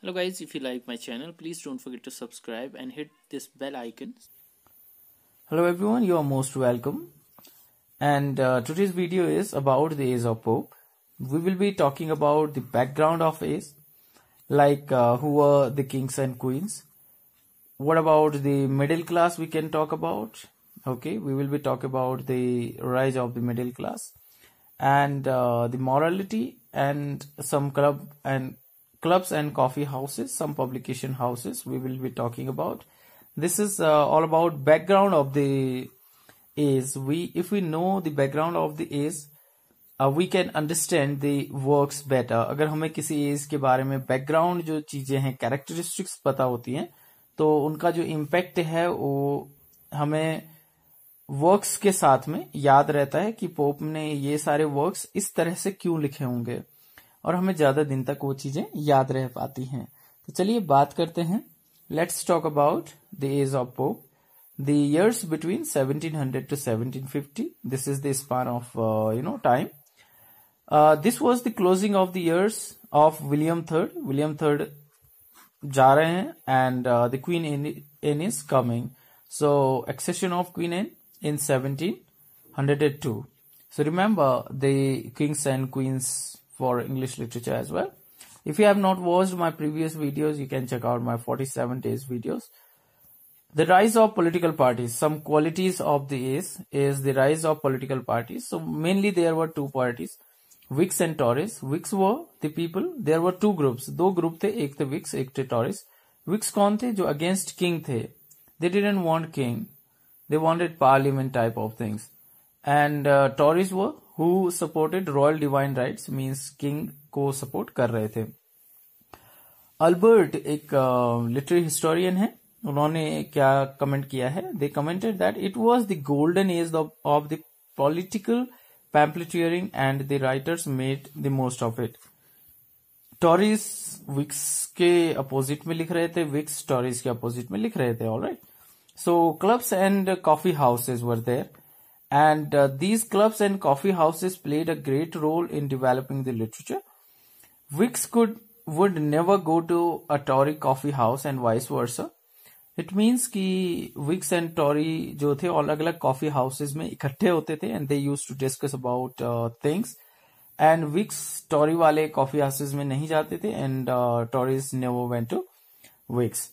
Hello guys, if you like my channel, please don't forget to subscribe and hit this bell icon. Hello everyone, you are most welcome. And today's video is about the Age of Pope. We will be talking about the background of Age, like who were the kings and queens. What about the middle class we can talk about? Okay, we will be talking about the rise of the middle class and the morality and some clubs and coffee houses, some publication houses we will be talking about. This is all about background of the Age. If we know the background of the Age, we can understand the works better. अगर हमें किसी Age के बारे में background जो चीजें हैं, characteristics पता होती हैं, तो उनका जो impact है वो हमें works के साथ में याद रहता है कि Pope ने ये सारे works इस तरह से क्यों लिखे होंगे, और हमें ज्यादा दिन तक वो चीजें याद रह पाती हैं. तो चलिए बात करते हैं. Let's talk about the Age of Pope. The years between 1700 to 1750. This is the span of time. This was the closing of the years of William III. William III जा रहे हैं, and the Queen Anne is coming. So accession of Queen Anne in 1702. So remember the kings and queens for English literature as well. If you have not watched my previous videos, you can check out my 47 days videos. The rise of political parties. Some qualities of the Age is the rise of political parties. So mainly there were two parties, Whigs and Tories. Whigs were the people. There were two groups. दो group थे, एक थे Whigs, एक थे Tories. Whigs कौन थे? जो against king थे. They didn't want king. They wanted parliament type of things. And Tories were who supported royal divine rights, means king को support कर रहे थे. Albert एक literary historian है, उन्होंने क्या comment किया है? They commented that it was the golden age of the political pamphleteering and the writers made the most of it. Tories Whigs के opposite में लिख रहे थे, Whigs Tories के opposite में लिख रहे थे, alright. So clubs and coffee houses were there. And these clubs and coffee houses played a great role in developing the literature. Whigs would never go to a Tory coffee house and vice versa. It means कि Whigs and Tory जो थे अलग-अलग coffee houses में इकट्ठे होते थे, and they used to discuss about things. And Whigs Tory वाले coffee houses में नहीं जाते थे, and Tories never went to Whigs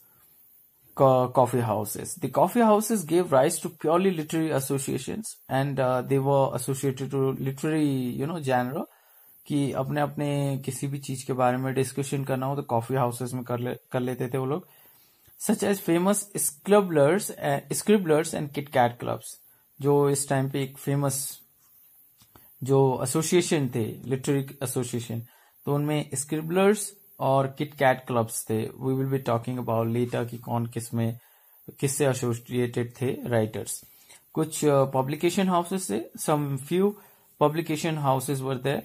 coffee houses. The coffee houses gave rise to purely literary associations, and they were associated to literary genre. कि अपने किसी भी चीज के बारे में discussion करना हो तो coffee houses में कर लेते थे वो लोग. Such as famous scribblers and Kit Kat clubs, जो इस time पे एक famous जो association थे, literary association, तो उनमें scribblers और किट कैट क्लब्स थे. We will be talking about later कि कौन किससे एसोसिएटेड थे राइटर्स. कुछ पब्लिकेशन हाउसेस थे, some few publication houses were there,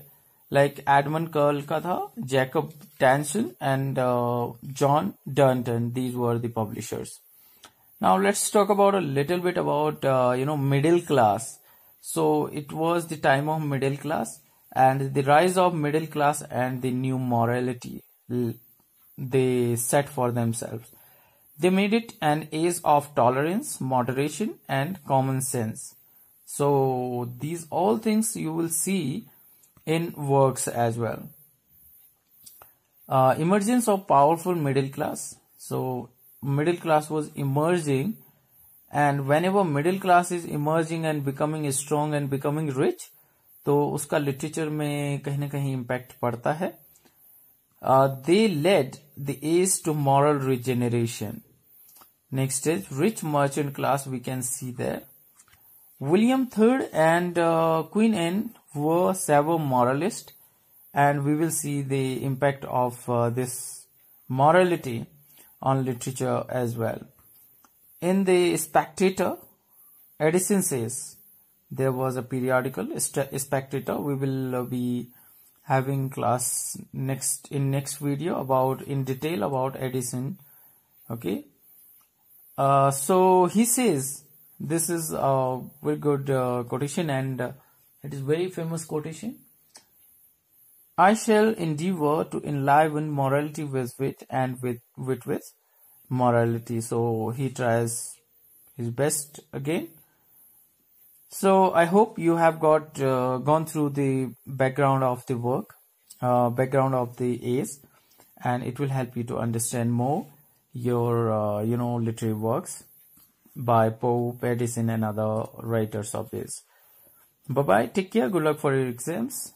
like Edmund Curll का था, Jacob Tonson and John Dunton. These were the publishers. Now let's talk about a little bit about middle class. So it was the time of middle class and the rise of middle class and the new morality they set for themselves. They made it an age of tolerance, moderation and common sense. So these all things you will see in works as well. Emergence of powerful middle class. So middle class was emerging, and whenever middle class is emerging and becoming strong and becoming rich, तो उसका literature में कहीं ना कहीं impact पड़ता है. They led the age to moral regeneration. Next is rich merchant class. We can see there. William III and Queen Anne were severe moralists, and we will see the impact of this morality on literature as well. In the Spectator, Addison says, there was a periodical Spectator. We will be having class in next video about in detail about Addison. Okay, so he says, this is a very good quotation, and it is very famous quotation. I shall endeavor to enliven morality with wit and wit with morality. So he tries his best again. So I hope you have got gone through the background of the work, background of the A's, and it will help you to understand more your literary works by Pope, Addison and other writers of this. Bye bye, take care, good luck for your exams.